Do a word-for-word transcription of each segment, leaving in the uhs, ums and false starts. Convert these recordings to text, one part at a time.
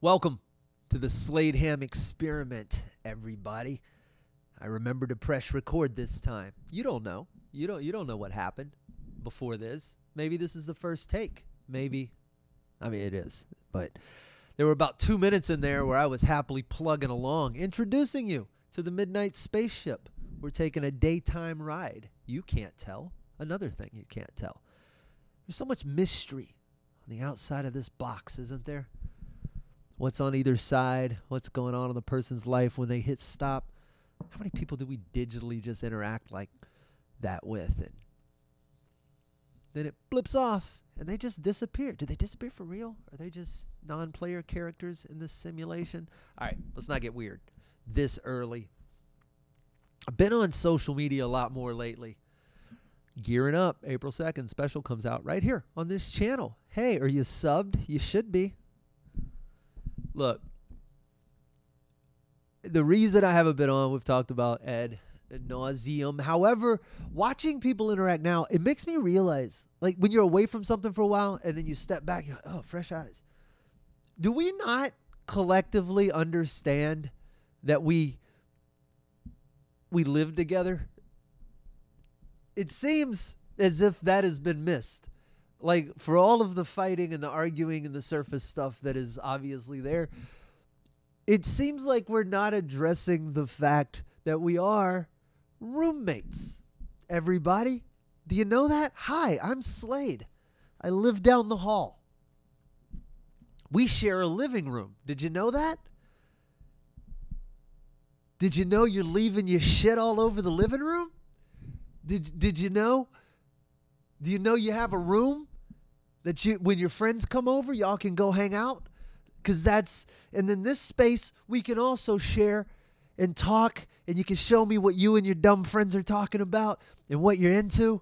Welcome to the Slade Ham experiment, everybody. I remember to press record this time. You don't know. You don't you don't know what happened before this. Maybe this is the first take. Maybe I mean it is, but there were about two minutes in there where I was happily plugging along, introducing you to the Midnight Spaceship. We're taking a daytime ride. You can't tell. Another thing you can't tell. There's so much mystery on the outside of this box, isn't there? What's on either side? What's going on in the person's life when they hit stop? How many people do we digitally just interact like that with? And then it blips off. And they just disappear. Do they disappear for real? Are they just non-player characters in this simulation? All right, let's not get weird this early. I've been on social media a lot more lately. Gearing up, April second, special comes out right here on this channel. Hey, are you subbed? You should be. Look, the reason I haven't been on, we've talked about ad nauseum. However, watching people interact now, it makes me realize, like when you're away from something for a while and then you step back, you're like, oh, fresh eyes. Do we not collectively understand that we we live together? It seems as if that has been missed. Like for all of the fighting and the arguing and the surface stuff that is obviously there, it seems like we're not addressing the fact that we are roommates, everybody. Do you know that? Hi, I'm Slade. I live down the hall. We share a living room. Did you know that? Did you know you're leaving your shit all over the living room? Did, did you know? Do you know you have a room that you, when your friends come over, y'all can go hang out? Because that's, and then this space we can also share and talk, and you can show me what you and your dumb friends are talking about and what you're into.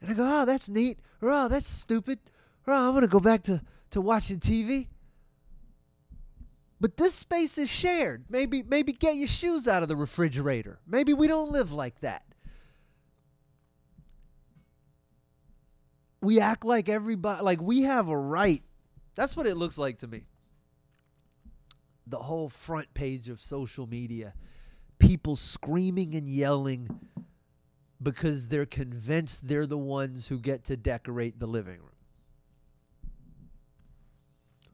And I go, oh, that's neat. Or, oh, that's stupid. Or, oh, I'm going to go back to, to watching T V. But this space is shared. Maybe, maybe get your shoes out of the refrigerator. Maybe we don't live like that. We act like everybody, like we have a right. That's what it looks like to me. The whole front page of social media. People screaming and yelling because they're convinced they're the ones who get to decorate the living room.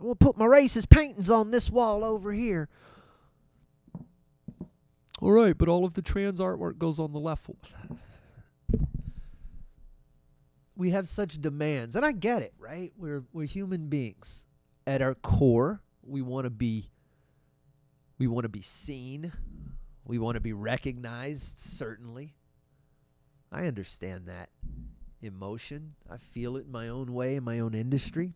I'm going to put my racist paintings on this wall over here. All right, but all of the trans artwork goes on the left one. We have such demands, and I get it, right? We're, we're human beings. At our core, we want to be, we want to be seen. We want to be recognized, certainly. I understand that emotion. I feel it in my own way, in my own industry.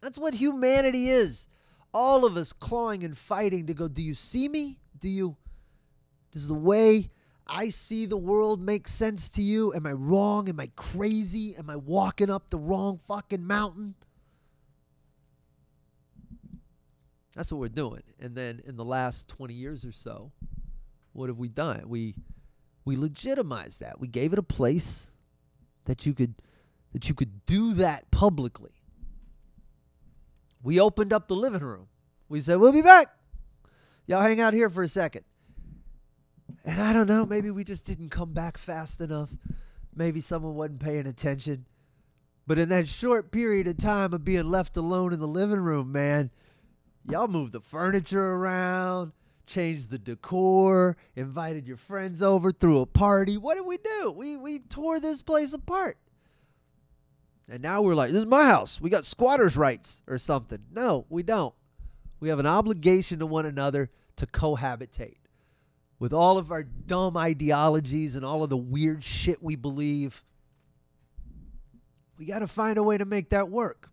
That's what humanity is. All of us clawing and fighting to go, do you see me? Do you, does the way I see the world make sense to you? Am I wrong? Am I crazy? Am I walking up the wrong fucking mountain? That's what we're doing. And then in the last twenty years or so, what have we done? We we legitimized that. We gave it a place that you could that you could do that publicly. We opened up the living room. We said, we'll be back. Y'all hang out here for a second. And I don't know, maybe we just didn't come back fast enough. Maybe someone wasn't paying attention. But in that short period of time of being left alone in the living room, man, y'all moved the furniture around, changed the decor, invited your friends over, threw a party. What did we do? We we tore this place apart. And now we're like, this is my house. We got squatters' rights or something. No, we don't. We have an obligation to one another to cohabitate. With all of our dumb ideologies and all of the weird shit we believe, we got to find a way to make that work.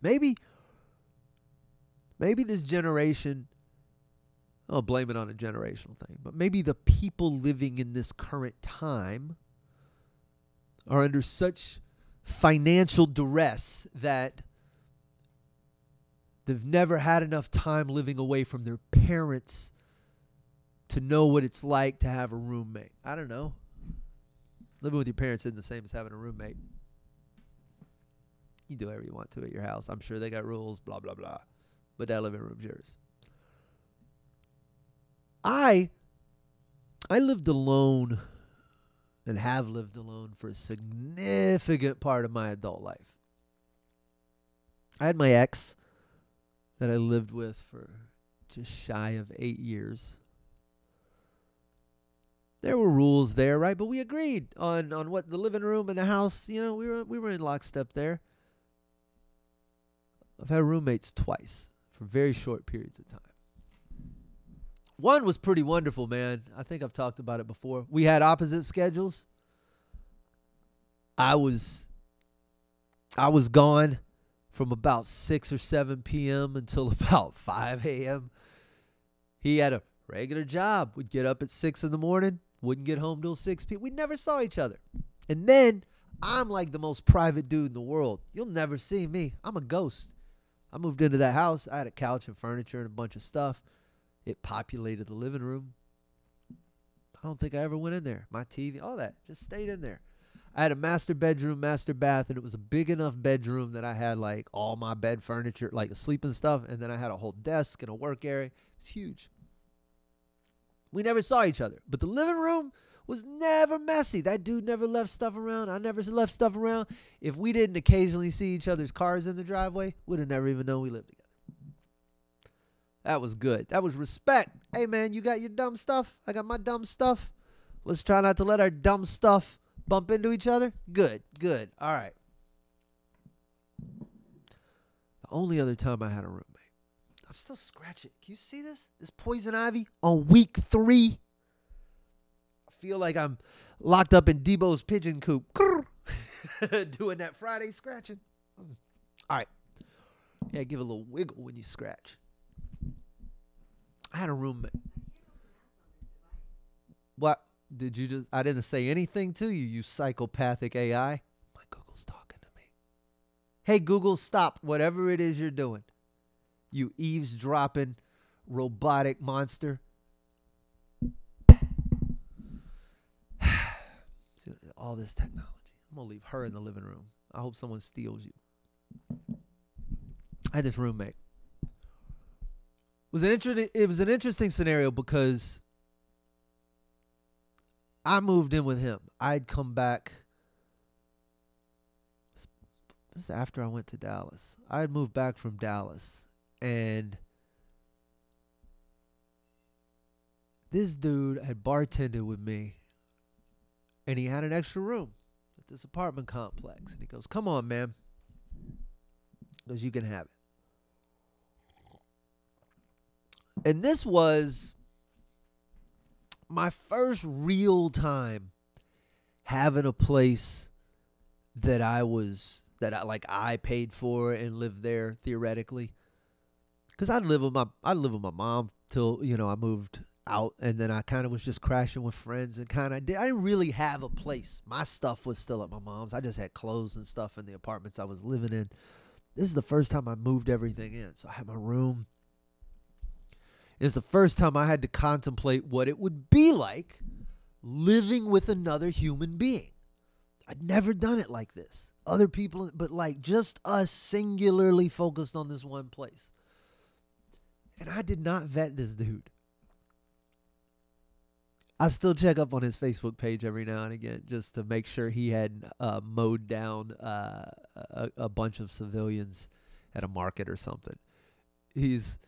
Maybe, maybe this generation, I'll blame it on a generational thing, but maybe the people living in this current time are under such financial duress that they've never had enough time living away from their parents to know what it's like to have a roommate. I don't know. Living with your parents isn't the same as having a roommate. You do whatever you want to at your house. I'm sure they got rules, blah, blah, blah. But that living room's yours. I, I lived alone and have lived alone for a significant part of my adult life. I had my ex that I lived with for just shy of eight years. There were rules there, right? But we agreed on, on what the living room and the house, you know, we were, we were in lockstep there. I've had roommates twice for very short periods of time. One was pretty wonderful, man. I think I've talked about it before. We had opposite schedules. I was, I was gone from about six or seven p m until about five a m He had a regular job. We'd get up at six in the morning, wouldn't get home till six p m We never saw each other. And then I'm like the most private dude in the world. You'll never see me. I'm a ghost. I moved into that house. I had a couch and furniture and a bunch of stuff. It populated the living room. I don't think I ever went in there. My T V, all that, just stayed in there. I had a master bedroom, master bath, and it was a big enough bedroom that I had like all my bed furniture, like the sleeping stuff, and then I had a whole desk and a work area. It's huge. We never saw each other, but the living room was never messy. That dude never left stuff around. I never left stuff around. If we didn't occasionally see each other's cars in the driveway, we'd have never even known we lived together. That was good. That was respect. Hey, man, you got your dumb stuff. I got my dumb stuff. Let's try not to let our dumb stuff bump into each other. Good, good. All right. The only other time I had a roommate. I'm still scratching. Can you see this? This poison ivy on week three. I feel like I'm locked up in Debo's pigeon coop. Doing that Friday scratching. All right. Yeah, give a little wiggle when you scratch. I had a roommate. What did you just? I didn't say anything to you, you psychopathic A I. My Google's talking to me. Hey, Google, stop whatever it is you're doing. You eavesdropping robotic monster. All this technology. I'm going to leave her in the living room. I hope someone steals you. I had this roommate. Was an inter- it was an interesting scenario because I moved in with him. I'd come back. This is after I went to Dallas. I had moved back from Dallas. And this dude had bartended with me. And he had an extra room at this apartment complex. And he goes, come on, man. He goes, you can have it. And this was my first real time having a place that I was, that I like I paid for and lived there theoretically. Cause I'd live with my, I'd live with my mom till, you know, I moved out, and then I kind of was just crashing with friends and kind of did. I didn't really have a place. My stuff was still at my mom's. I just had clothes and stuff in the apartments I was living in. This is the first time I moved everything in. So I had my room. It's the first time I had to contemplate what it would be like living with another human being. I'd never done it like this. Other people, but like just us singularly focused on this one place. And I did not vet this dude. I still check up on his Facebook page every now and again just to make sure he hadn't uh, mowed down uh, a, a bunch of civilians at a market or something. He's...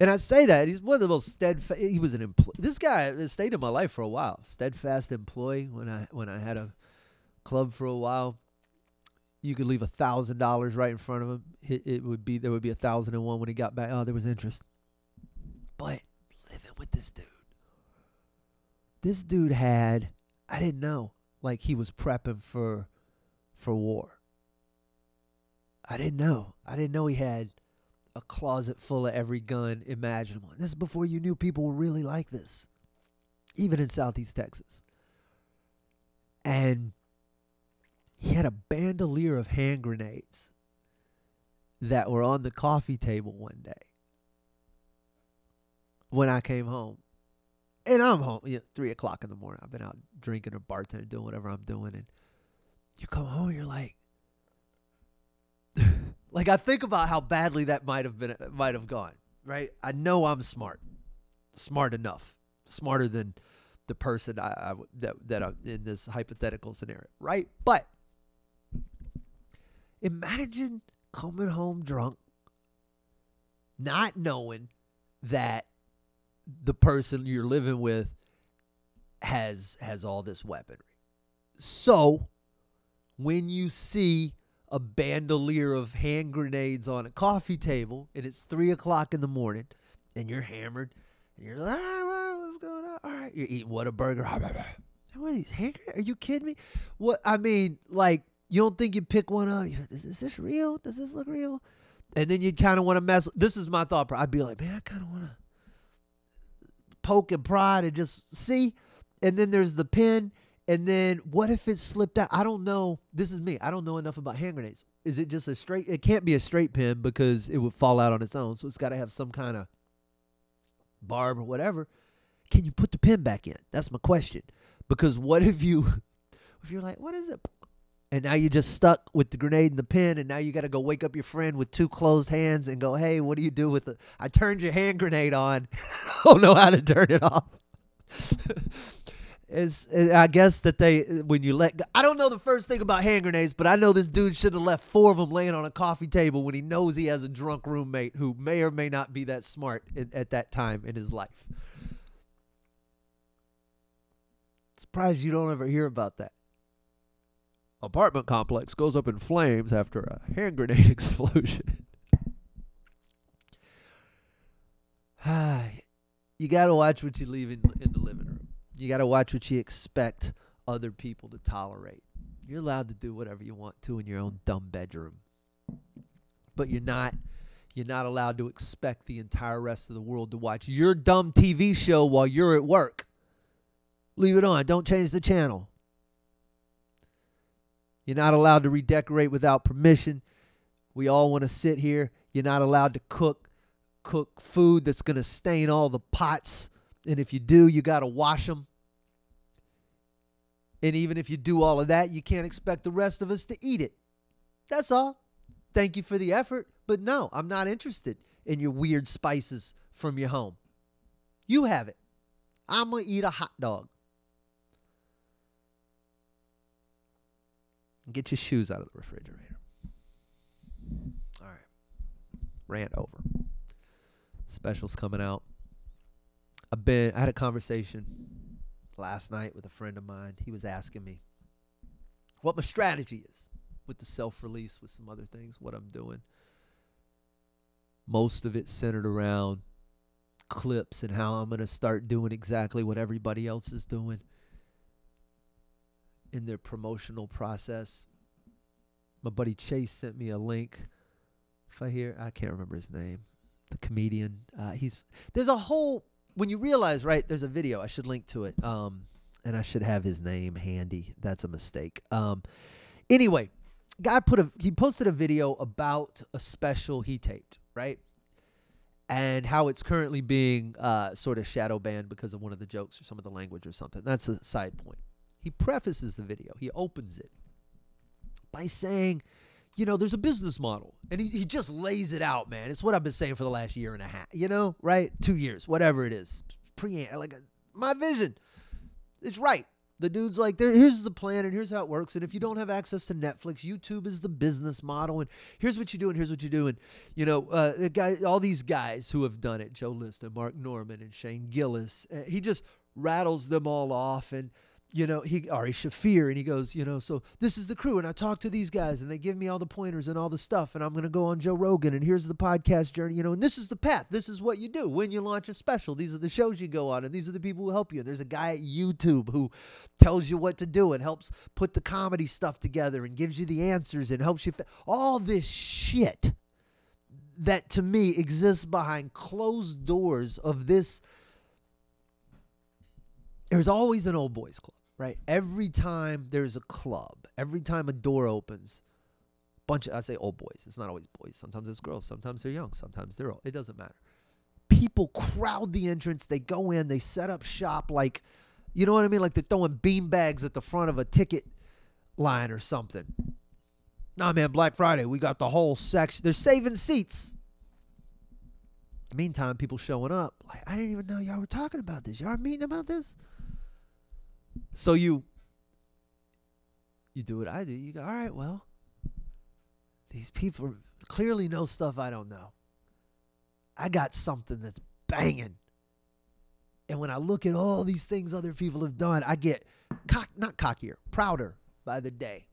And I say that, he's one of the most steadfast, he was an employee. This guy stayed in my life for a while. Steadfast employee when I when I had a club for a while. You could leave a thousand dollars right in front of him. It, it would be, there would be a thousand and one when he got back. Oh, there was interest. But living with this dude. This dude had, I didn't know, like he was prepping for, for war. I didn't know. I didn't know he had a closet full of every gun imaginable. And this is before you knew people were really like this, even in Southeast Texas. And he had a bandolier of hand grenades that were on the coffee table one day when I came home. And I'm home, you know, three o'clock in the morning. I've been out drinking or bartending, doing whatever I'm doing. And you come home, you're like, Like, I think about how badly that might have been, might have gone, right? I know I'm smart, smart enough, smarter than the person I, I that that I'm in this hypothetical scenario, right? But imagine coming home drunk, not knowing that the person you're living with has has all this weaponry. So when you see a bandolier of hand grenades on a coffee table, and it's three o'clock in the morning, and you're hammered, and you're like, ah, what's going on? All right, you're eating Whataburger. What are these hand grenades? Are you kidding me? What I mean, like, you don't think you pick one up? Like, is, is this real? Does this look real? And then you'd kind of want to mess. This is my thought. I'd be like, man, I kind of want to poke and prod and just see. And then there's the pin. And then what if it slipped out? I don't know. This is me. I don't know enough about hand grenades. Is it just a straight? It can't be a straight pin because it would fall out on its own. So it's got to have some kind of barb or whatever. Can you put the pin back in? That's my question. Because what if you, if you're like, what is it? And now you're just stuck with the grenade and the pin. And now you got to go wake up your friend with two closed hands and go, hey, what do you do with the, I turned your hand grenade on. I don't know how to turn it off. Is I guess that they, when you let go, I don't know the first thing about hand grenades, but I know this dude should have left four of them laying on a coffee table when he knows he has a drunk roommate who may or may not be that smart in, at that time in his life. Surprised you don't ever hear about that. Apartment complex goes up in flames after a hand grenade explosion. You got to watch what you leave in, in the living room. You got to watch what you expect other people to tolerate. You're allowed to do whatever you want to in your own dumb bedroom. But you're not you're not allowed to expect the entire rest of the world to watch your dumb T V show while you're at work. Leave it on. Don't change the channel. You're not allowed to redecorate without permission. We all want to sit here. You're not allowed to cook cook food that's going to stain all the pots. And if you do, you got to wash them. And even if you do all of that, you can't expect the rest of us to eat it. That's all. Thank you for the effort. But no, I'm not interested in your weird spices from your home. You have it. I'm going to eat a hot dog. Get your shoes out of the refrigerator. All right. Rant over. Special's coming out. I've been, I had a conversation last night with a friend of mine. He was asking me what my strategy is with the self-release, with some other things, what I'm doing. Most of it centered around clips and how I'm going to start doing exactly what everybody else is doing in their promotional process. My buddy Chase sent me a link. If I hear, I can't remember his name, the comedian. Uh, he's there's a whole... When you realize, right, there's a video. I should link to it, um, and I should have his name handy. That's a mistake. Um, anyway, guy put a he posted a video about a special he taped, right, and how it's currently being uh, sort of shadow banned because of one of the jokes or some of the language or something. That's a side point. He prefaces the video. He opens it by saying, you know, there's a business model. And he, he just lays it out, man. It's what I've been saying for the last year and a half, you know, right? Two years, whatever it is. Pre like a, my vision. It's right. The dude's like, there, here's the plan and here's how it works. And if you don't have access to Netflix, YouTube is the business model. And here's what you do and here's what you do. And, you know, uh, the guy, all these guys who have done it, Joe List and Mark Norman and Shane Gillis, uh, he just rattles them all off. And, you know, he Ari Shaffir, and he goes, you know, so this is the crew, and I talk to these guys, and they give me all the pointers and all the stuff, and I'm going to go on Joe Rogan, and here's the podcast journey, you know, and this is the path. This is what you do when you launch a special. These are the shows you go on, and these are the people who help you. And there's a guy at YouTube who tells you what to do and helps put the comedy stuff together and gives you the answers and helps you. All this shit that, to me, exists behind closed doors of this. There's always an old boys club, right? Every time there's a club, every time a door opens, bunch of, I say old boys. It's not always boys. Sometimes it's girls. Sometimes they're young. Sometimes they're old. It doesn't matter. People crowd the entrance. They go in. They set up shop like, you know what I mean? Like they're throwing beanbags at the front of a ticket line or something. Nah, man, Black Friday, we got the whole section. They're saving seats. Meantime, people showing up. Like, I didn't even know y'all were talking about this. Y'all are meeting about this? So you, you do what I do. You go, all right, well, these people clearly know stuff I don't know. I got something that's banging. And when I look at all these things other people have done, I get cock, not cockier, prouder by the day.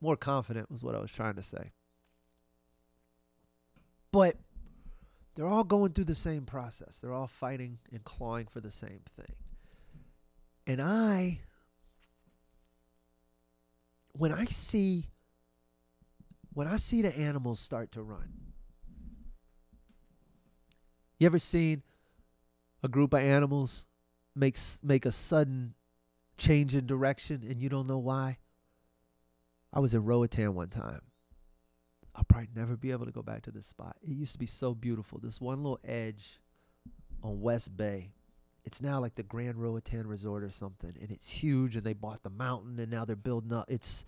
More confident was what I was trying to say. But they're all going through the same process. They're all fighting and clawing for the same thing. And I, when I see, when I see the animals start to run, you ever seen a group of animals makes make a sudden change in direction and you don't know why? I was in Roatan one time. I'll probably never be able to go back to this spot. It used to be so beautiful. This one little edge on West Bay. It's now like the Grand Roatan Resort or something, and it's huge, and they bought the mountain, and now they're building up. It's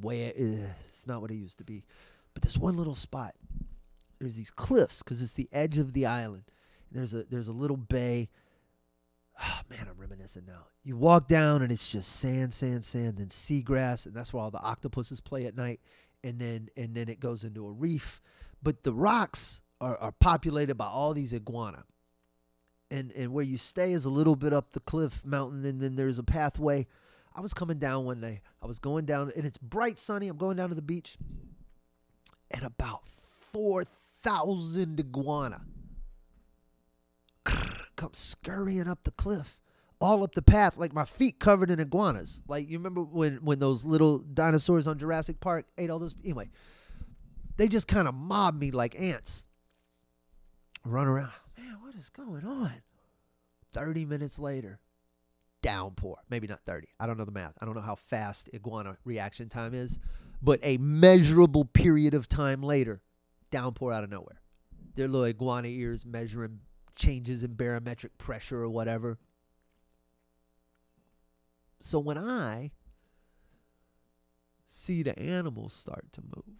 way, it's not what it used to be. But this one little spot, there's these cliffs because it's the edge of the island. And there's a there's a little bay. Oh, man, I'm reminiscing now. You walk down, and it's just sand, sand, sand, then seagrass, and that's where all the octopuses play at night. And then and then it goes into a reef. But the rocks are, are populated by all these iguana. And, and where you stay is a little bit up the cliff mountain, and then there's a pathway. I was coming down one day. I was going down, and it's bright, sunny. I'm going down to the beach, and about four thousand iguana come scurrying up the cliff, all up the path, like my feet covered in iguanas. Like, you remember when, when those little dinosaurs on Jurassic Park ate all those? Anyway, they just kind of mobbed me like ants. Run around. Man, what is going on? thirty minutes later, downpour. Maybe not thirty. I don't know the math. I don't know how fast iguana reaction time is. But a measurable period of time later, downpour out of nowhere. Their little iguana ears measuring changes in barometric pressure or whatever. So when I see the animals start to move,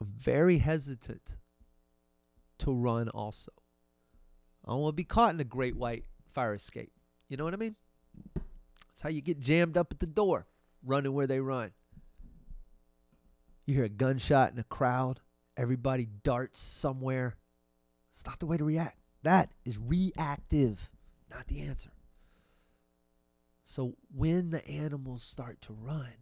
I'm very hesitant to run also. I don't want to be caught in a great white fire escape. You know what I mean? That's how you get jammed up at the door, running where they run. You hear a gunshot in a crowd. Everybody darts somewhere. It's not the way to react. That is reactive, not the answer. So when the animals start to run,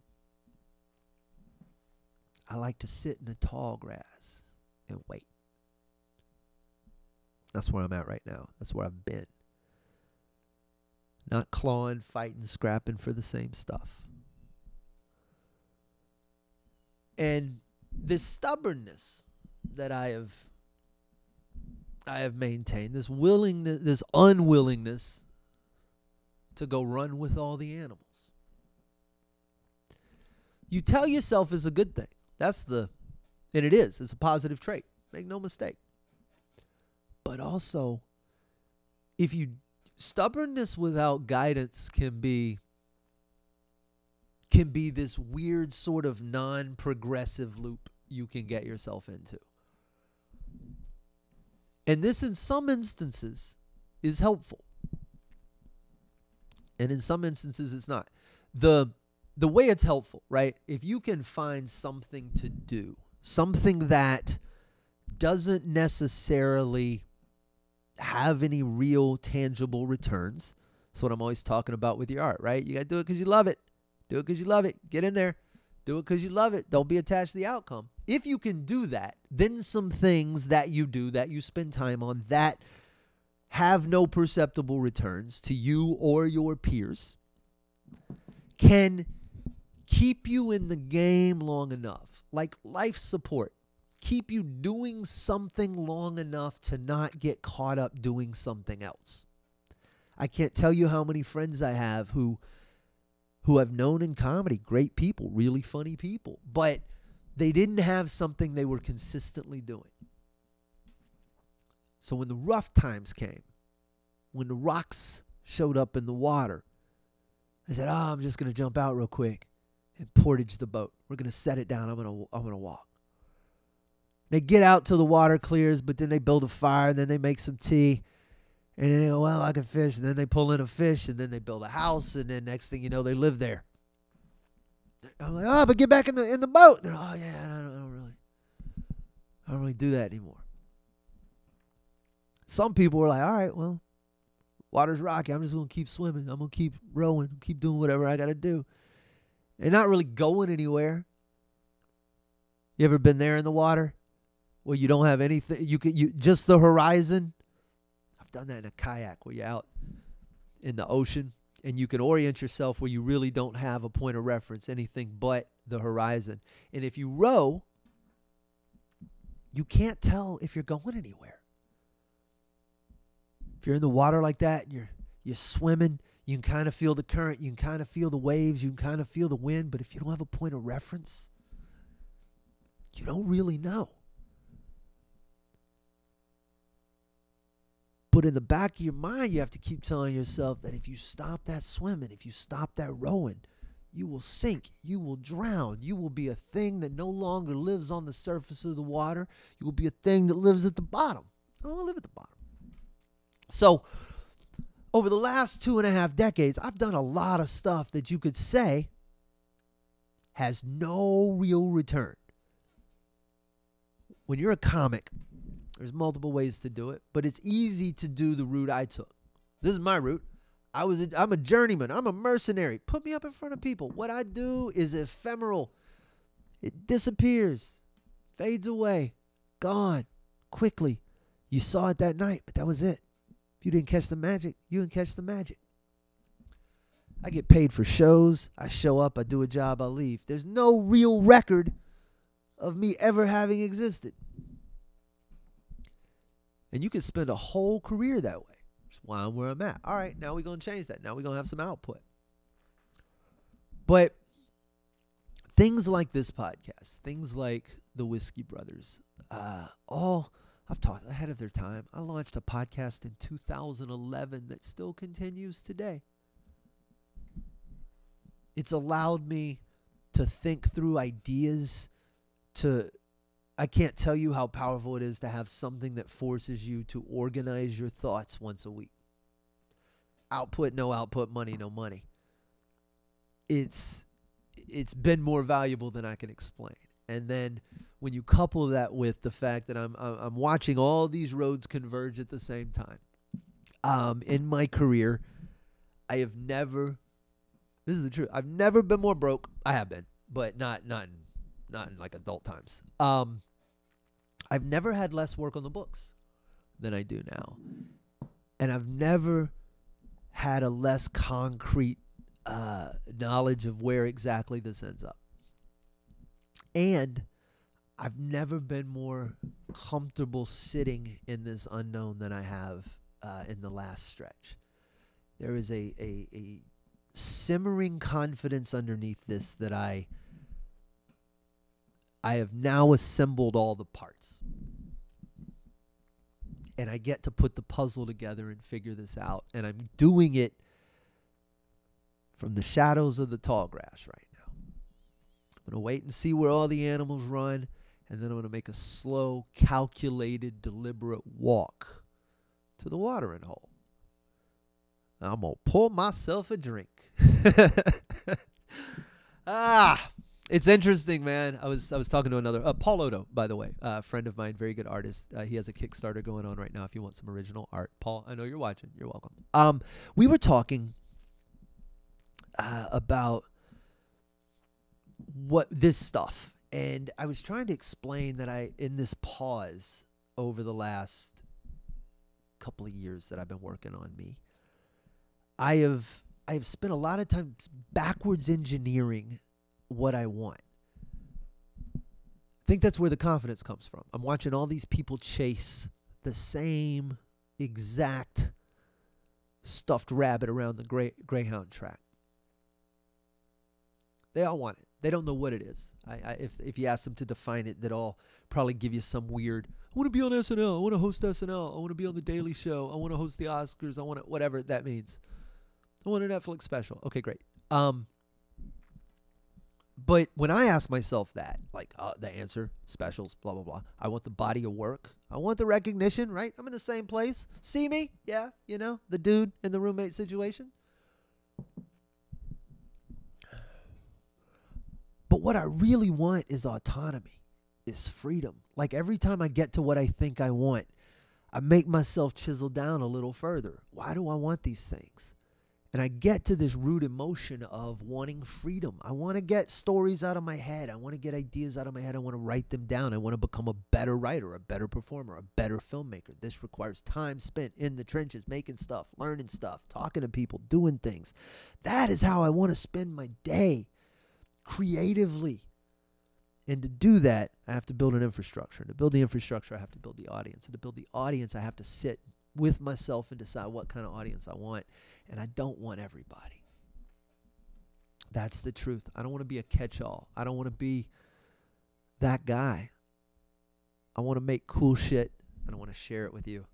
I like to sit in the tall grass and wait. That's where I'm at right now. That's where I've been. Not clawing, fighting, scrapping for the same stuff. And this stubbornness that I have, I have maintained, this willingness, this unwillingness to go run with all the animals. You tell yourself is a good thing. That's the, and it is. It's a positive trait. Make no mistake. But also, if you, stubbornness without guidance can be, can be this weird sort of non-progressive loop you can get yourself into. And this, in some instances, is helpful. And in some instances, it's not. The, the way it's helpful, right? If you can find something to do, something that doesn't necessarily have any real tangible returns. That's what I'm always talking about with your art, right? You got to do it because you love it. Do it because you love it. Get in there. Do it because you love it. Don't be attached to the outcome. If you can do that, then some things that you do, that you spend time on, that have no perceptible returns to you or your peers, can keep you in the game long enough, like life support, keep you doing something long enough to not get caught up doing something else. I can't tell you how many friends I have who who I've known in comedy, great people, really funny people, but they didn't have something they were consistently doing. So when the rough times came, when the rocks showed up in the water, I said, oh, I'm just going to jump out real quick. and portage the boat. We're going to set it down. I'm going to I'm going to walk. They get out till the water clears, but then they build a fire, and then they make some tea. And then they go, well, I can fish. And then they pull in a fish, and then they build a house, and then next thing you know, they live there. I'm like, oh, but get back in the in the boat. They're like, oh, yeah, I don't, I don't really, I don't really do that anymore. Some people were like, all right, well, water's rocky. I'm just going to keep swimming. I'm going to keep rowing, keep doing whatever I got to do. And not really going anywhere. You ever been there in the water? Where you don't have anything, you can, you just the horizon. I've done that in a kayak where you're out in the ocean and you can orient yourself where you really don't have a point of reference, anything but the horizon. And if you row, you can't tell if you're going anywhere. If you're in the water like that and you're, you're swimming, you can kind of feel the current, you can kind of feel the waves, you can kind of feel the wind, but if you don't have a point of reference, you don't really know. But in the back of your mind, you have to keep telling yourself that if you stop that swimming, if you stop that rowing, you will sink, you will drown, you will be a thing that no longer lives on the surface of the water. You will be a thing that lives at the bottom. I don't want to live at the bottom. So over the last two and a half decades, I've done a lot of stuff that you could say has no real return. When you're a comic, there's multiple ways to do it, but it's easy to do the route I took. This is my route. I was a, I'm a journeyman. I'm a mercenary. Put me up in front of people. What I do is ephemeral. It disappears, fades away, gone quickly. You saw it that night, but that was it. If you didn't catch the magic, you didn't catch the magic. I get paid for shows. I show up. I do a job. I leave. There's no real record of me ever having existed. And you can spend a whole career that way. That's why I'm where I'm at. All right, now we're going to change that. Now we're going to have some output. But things like this podcast, things like the Whiskey Brothers, uh, all I've talked ahead of their time. I launched a podcast in two thousand eleven that still continues today. It's allowed me to think through ideas, to... I can't tell you how powerful it is to have something that forces you to organize your thoughts once a week. Output, no output, money, no money. It's it's been more valuable than I can explain. And then when you couple that with the fact that I'm I'm watching all these roads converge at the same time. Um, in my career, I have never. This is the truth. I've never been more broke. I have been, but not not. In Not in like adult times. Um, I've never had less work on the books than I do now. And I've never had a less concrete uh, knowledge of where exactly this ends up. And I've never been more comfortable sitting in this unknown than I have uh, in the last stretch. There is a, a, a simmering confidence underneath this that I... I have now assembled all the parts. And I get to put the puzzle together and figure this out. And I'm doing it from the shadows of the tall grass right now. I'm going to wait and see where all the animals run. And then I'm going to make a slow, calculated, deliberate walk to the watering hole. And I'm going to pour myself a drink. Ah! It's interesting, man. I was I was talking to another uh, Paul Odo, by the way, a uh, friend of mine, very good artist. Uh, he has a Kickstarter going on right now. If you want some original art, Paul, I know you're watching. You're welcome. Um, we were talking uh, about what this stuff, and I was trying to explain that I in this pause over the last couple of years that I've been working on me, I have I have spent a lot of time backwards engineering what I want. I think that's where the confidence comes from. I'm watching all these people chase the same exact stuffed rabbit around the gray, Greyhound track. They all want it. They don't know what it is. I, I, if, if you ask them to define it, they'd all probably give you some weird, I want to be on S N L. I want to host S N L. I want to be on the Daily Show. I want to host the Oscars. I want to, whatever that means. I want a Netflix special. Okay, great. Um, But when I ask myself that, like uh, the answer, specials, blah, blah, blah. I want the body of work. I want the recognition, right? I'm in the same place. See me? Yeah, you know, the dude in the roommate situation. But what I really want is autonomy, is freedom. Like every time I get to what I think I want, I make myself chisel down a little further. Why do I want these things? And I get to this root emotion of wanting freedom. I want to get stories out of my head. I want to get ideas out of my head. I want to write them down. I want to become a better writer, a better performer, a better filmmaker. This requires time spent in the trenches, making stuff, learning stuff, talking to people, doing things. That is how I want to spend my day, creatively. And to do that, I have to build an infrastructure. And to build the infrastructure, I have to build the audience. And to build the audience, I have to sit with myself and decide what kind of audience I want. And I don't want everybody. That's the truth. I don't want to be a catch-all. I don't want to be that guy. I want to make cool shit, and I want to share it with you.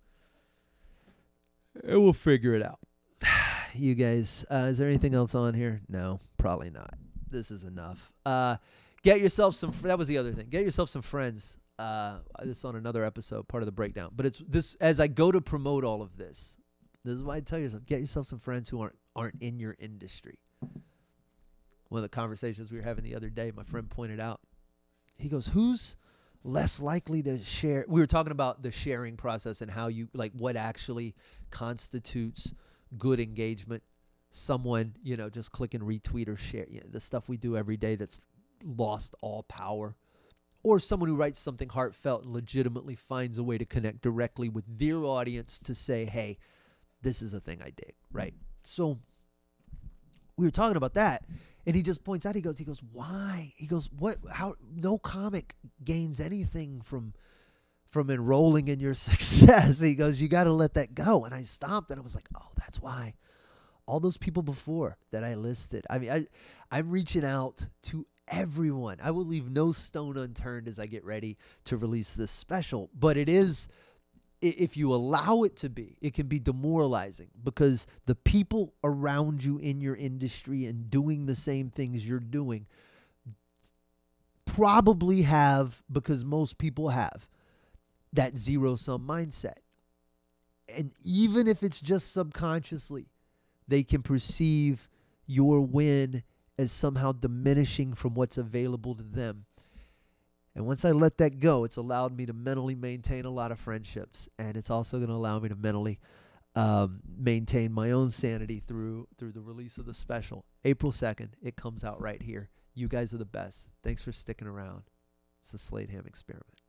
And we'll figure it out. You guys, uh, is there anything else on here? No, probably not. This is enough. Uh, get yourself some, fr that was the other thing. Get yourself some friends. Uh, this is on another episode, part of the breakdown. But it's this, as I go to promote all of this, this is why I tell yourself, get yourself some friends who aren't aren't in your industry. One of the conversations we were having the other day, my friend pointed out, he goes, who's less likely to share? We were talking about the sharing process and how you, like what actually constitutes good engagement. Someone, you know, just click and retweet or share, you know, the stuff we do every day that's lost all power. Or someone who writes something heartfelt and legitimately finds a way to connect directly with their audience to say, hey, this is a thing I dig, right? So we were talking about that, and he just points out, he goes, he goes, why? He goes, what, how, no comic gains anything from, from enrolling in your success. He goes, you got to let that go. And I stopped, and I was like, oh, that's why. All those people before that I listed, I mean, I, I'm reaching out to everyone. I will leave no stone unturned as I get ready to release this special, but it is, if you allow it to be, it can be demoralizing because the people around you in your industry and doing the same things you're doing probably have, because most people have, that zero-sum mindset. And even if it's just subconsciously, they can perceive your win as somehow diminishing from what's available to them. And once I let that go, it's allowed me to mentally maintain a lot of friendships, and it's also going to allow me to mentally um, maintain my own sanity through through the release of the special. April second, it comes out right here. You guys are the best. Thanks for sticking around. It's the Slade Ham Experiment.